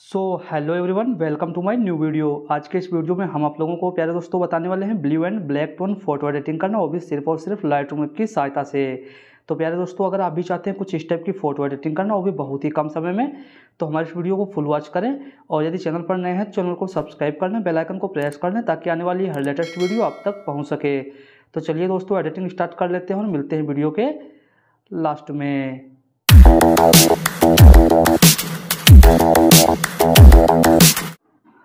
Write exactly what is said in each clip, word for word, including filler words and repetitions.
So hello everyone, welcome to my new video. आज के इस वीडियो में हम आप लोगों को प्यारे दोस्तों बताने वाले हैं blue and black tone photo editing करना, वो भी सिर्फ और सिर्फ लाइटरूम की सहायता से। तो प्यारे दोस्तों, अगर आप भी चाहते हैं कुछ इस टाइप की फोटो एडिटिंग करना, वो भी बहुत ही कम समय में, तो हमारे इस वीडियो को फुल वॉच करें। और यदि चैनल पर नए हैं तो चैनल को सब्सक्राइब कर लें, बेल आइकन को प्रेस कर लें, ताकि आने वाली हर लेटेस्ट वीडियो आप तक पहुँच सके। तो चलिए दोस्तों, एडिटिंग स्टार्ट कर लेते हैं और मिलते हैं वीडियो के लास्ट में।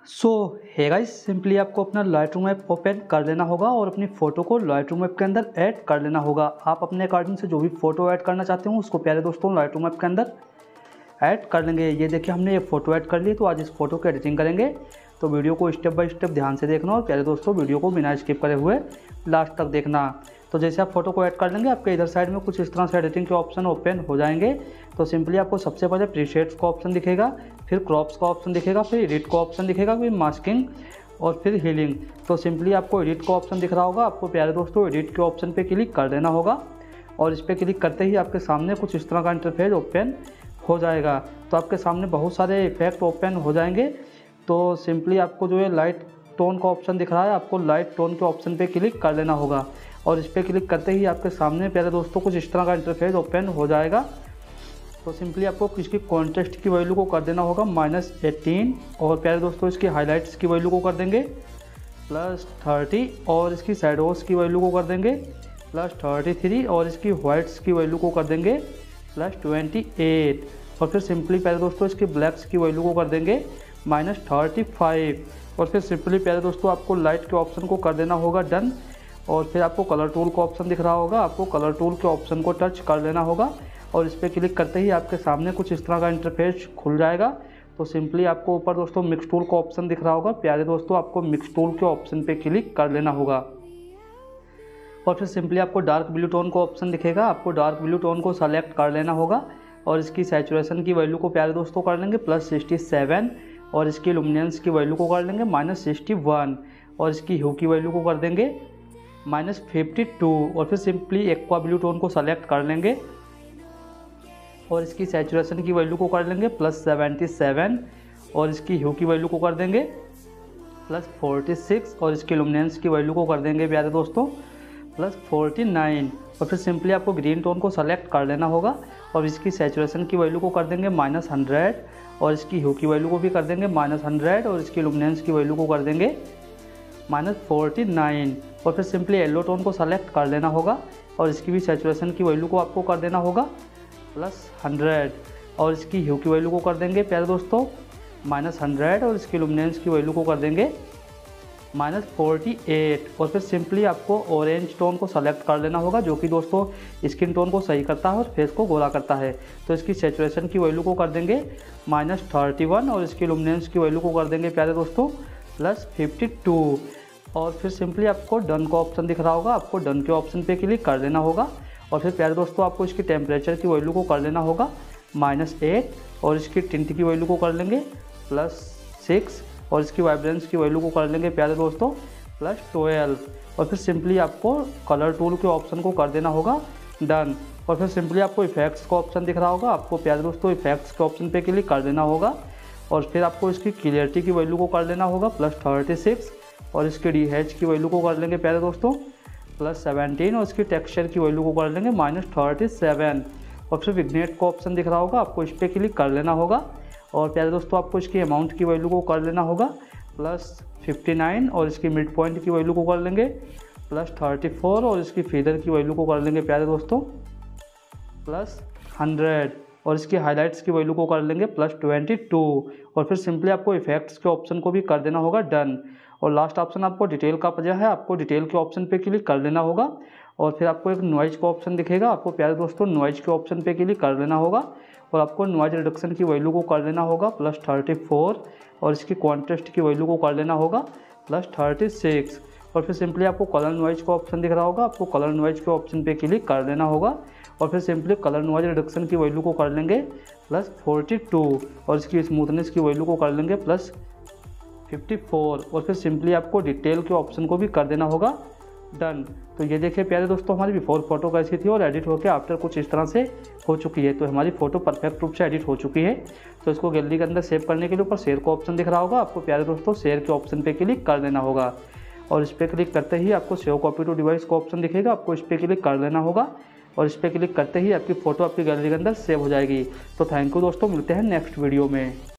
सो हे गाइस, सिंपली आपको अपना लाइटरूम ऐप ओपन कर लेना होगा और अपनी फ़ोटो को लाइटरूम ऐप के अंदर ऐड कर लेना होगा। आप अपने अकॉर्डिंग से जो भी फ़ोटो ऐड करना चाहते हो उसको प्यारे दोस्तों लाइटरूम ऐप के अंदर ऐड कर लेंगे। ये देखिए, हमने ये फ़ोटो ऐड कर ली, तो आज इस फोटो की एडिटिंग करेंगे। तो वीडियो को स्टेप बाय स्टेप ध्यान से देखना और प्यारे दोस्तों वीडियो को बिना स्किप करे हुए लास्ट तक देखना। तो जैसे आप फोटो को ऐड कर लेंगे, आपके इधर साइड में कुछ इस तरह से एडिटिंग के ऑप्शन ओपन हो जाएंगे। तो सिंपली आपको सबसे पहले प्रीसेट्स का ऑप्शन दिखेगा, फिर क्रॉप्स का ऑप्शन दिखेगा, फिर एडिट का ऑप्शन दिखेगा, फिर मास्किंग और फिर हीलिंग। तो सिंपली आपको एडिट का ऑप्शन दिख रहा होगा, आपको प्यारे दोस्तों एडिट के ऑप्शन पर क्लिक कर देना होगा। और इस पर क्लिक करते ही आपके सामने कुछ इस तरह का इंटरफेस ओपन हो जाएगा। तो आपके सामने बहुत सारे इफेक्ट ओपन हो जाएंगे। तो सिंपली आपको जो है लाइट टोन का ऑप्शन दिख रहा है, आपको लाइट टोन के ऑप्शन पे क्लिक कर लेना होगा। और इस पर क्लिक करते ही आपके सामने प्यारे दोस्तों कुछ इस तरह का इंटरफेस ओपन हो जाएगा। तो सिंपली आपको इसकी कॉन्ट्रास्ट की वैल्यू को कर देना होगा माइनस एटीन, और प्यारे दोस्तों इसकी हाईलाइट्स की वैल्यू को कर देंगे प्लस थर्टी, और इसकी शैडोज़ की वैल्यू को कर देंगे प्लस थर्टी थ्री, और इसकी वाइट्स की वैल्यू को कर देंगे प्लस ट्वेंटी एट। और फिर सिंपली प्यारे दोस्तों इसकी ब्लैक्स की वैल्यू को कर देंगे माइनस थर्टी फाइव। और फिर सिंपली प्यारे दोस्तों आपको लाइट के ऑप्शन को कर देना होगा डन। और फिर आपको कलर टूल का ऑप्शन दिख रहा होगा, आपको कलर टूल के ऑप्शन को टच कर लेना होगा। और इस पर क्लिक करते ही आपके सामने कुछ इस तरह का इंटरफेस खुल जाएगा। तो सिंपली आपको ऊपर दोस्तों मिक्स टूल का ऑप्शन दिख रहा होगा, प्यारे दोस्तों आपको मिक्स टूल के ऑप्शन पे क्लिक कर लेना होगा। और फिर सिंपली आपको डार्क ब्लू टोन का ऑप्शन दिखेगा, आपको डार्क ब्लू टोन को सेलेक्ट कर लेना होगा। और इसकी सैचुरेशन की वैल्यू को प्यारे दोस्तों कर लेंगे प्लस सिक्सटी सेवन, और इसकी लुमिनेंस की वैल्यू को कर लेंगे माइनस सिक्सटी वन, और इसकी ह्यू की वैल्यू को कर देंगे माइनस फिफ्टी टू। और फिर सिंपली एक्वा ब्लू टोन को सेलेक्ट कर लेंगे और इसकी सैचुरेशन की वैल्यू को कर लेंगे प्लस सेवेंटी सेवन, और इसकी ह्यू की वैल्यू को कर देंगे प्लस फोर्टी सिक्स, और इसकी लुमिनेंस की वैल्यू को कर देंगे प्यारे दोस्तों प्लस फोर्टी नाइन। और फिर सिंपली आपको ग्रीन टोन को सेलेक्ट कर लेना होगा और इसकी सैचुरेशन की वैल्यू को कर देंगे माइनस हंड्रेड, और इसकी ह्यू की वैल्यू को भी कर देंगे माइनस हंड्रेड, और इसकी लुमिनेंस की वैल्यू को कर देंगे माइनस फोर्टी नाइन। और फिर सिंपली येलो टोन को सेलेक्ट कर लेना होगा और इसकी भी सैचुरेशन की वैल्यू को आपको कर देना होगा प्लस हंड्रेड, और इसकी ह्यू की वैल्यू को कर देंगे प्यारे दोस्तों माइनस हंड्रेड, और इसकी लुमिनेंस की वैल्यू को कर देंगे माइनस फोर्टी एट। और फिर सिंपली आपको ऑरेंज टोन को सेलेक्ट कर लेना होगा, जो कि दोस्तों स्किन टोन को सही करता है और फेस को गोरा करता है। तो इसकी सैचुरेशन की वैल्यू को कर देंगे माइनस थर्टी वन, और इसकी लुमिनेंस की वैल्यू को कर देंगे प्यारे दोस्तों प्लस फिफ्टी टू। और फिर सिंपली आपको डन का ऑप्शन दिख रहा होगा, आपको डन के ऑप्शन पे क्लिक कर देना होगा। और फिर प्यारे दोस्तों आपको इसकी टेम्परेचर की वैल्यू को कर लेना होगा माइनस एट, और इसकी टिंट की वैल्यू को कर लेंगे प्लस सिक्स, और इसकी वाइब्रेंस की वैल्यू को कर लेंगे प्यारे दोस्तों प्लस ट्वेल्व। और फिर सिंपली आपको कलर टूल के ऑप्शन को कर देना होगा डन। और फिर सिंपली आपको इफेक्ट्स का ऑप्शन दिख रहा होगा, आपको प्यारे दोस्तों इफेक्ट्स के ऑप्शन पे क्लिक कर देना होगा। और फिर आपको इसकी क्लियरिटी की वैल्यू को कर लेना होगा प्लस थर्टी सिक्स, और इसके डी एच की वैल्यू को कर लेंगे प्यारे दोस्तों प्लस सेवेंटीन, और इसकी टेक्सचर की वैल्यू को कर लेंगे माइनस थर्टी सेवन। और फिर विग्नेट का ऑप्शन दिख रहा होगा, आपको इस पर क्लिक कर लेना होगा। और प्यारे दोस्तों आपको इसकी अमाउंट की वैल्यू को कर लेना होगा प्लस फिफ्टी नाइन, और इसकी मिड पॉइंट की वैल्यू को कर लेंगे प्लस थर्टी फोर, और इसकी फीदर की वैल्यू को कर लेंगे प्यारे दोस्तों प्लस हंड्रेड, और इसकी हाईलाइट्स की वैल्यू को कर लेंगे प्लस ट्वेंटी टू। और फिर सिंपली आपको इफेक्ट्स के ऑप्शन को भी कर देना होगा डन। और लास्ट ऑप्शन आपको डिटेल का पजा है, आपको डिटेल के ऑप्शन पे क्लिक कर लेना होगा। और फिर आपको एक नॉइज का ऑप्शन दिखेगा, आपको प्यारे दोस्तों नॉइज के ऑप्शन पे क्लिक कर लेना होगा। और आपको नॉइज रिडक्शन की वैल्यू को कर लेना होगा प्लस थर्टी फोर, और इसकी कॉन्ट्रास्ट की वैल्यू को कर लेना होगा प्लस थर्टी सिक्स। और फिर सिंपली आपको कलर नॉइज का ऑप्शन दिख रहा होगा, आपको कलर नॉइज के ऑप्शन पे क्लिक कर लेना होगा। और फिर सिंपली कलर नॉइज रिडक्शन की वैल्यू को कर लेंगे प्लस फोर्टी टू, और इसकी स्मूथनेस की वैल्यू को कर लेंगे प्लस फिफ्टी फोर। और फिर सिंपली आपको डिटेल के ऑप्शन को भी कर देना होगा डन। तो ये देखिए प्यारे दोस्तों, हमारी बिफोर फोटो कैसी थी और एडिट होकर आफ्टर कुछ इस तरह से हो चुकी है। तो हमारी फ़ोटो परफेक्ट रूप से एडिट हो चुकी है। तो इसको गैलरी के अंदर सेव करने के लिए ऊपर शेयर का ऑप्शन दिख रहा होगा, आपको प्यारे दोस्तों शेयर के ऑप्शन पे क्लिक कर देना होगा। और इस पर क्लिक करते ही आपको सेव कॉपी टू डिवाइस का ऑप्शन दिखेगा, आपको इस पर क्लिक कर देना होगा। और इस पर क्लिक करते ही आपकी फ़ोटो आपकी गैलरी के अंदर सेव हो जाएगी। तो थैंक यू दोस्तों, मिलते हैं नेक्स्ट वीडियो में।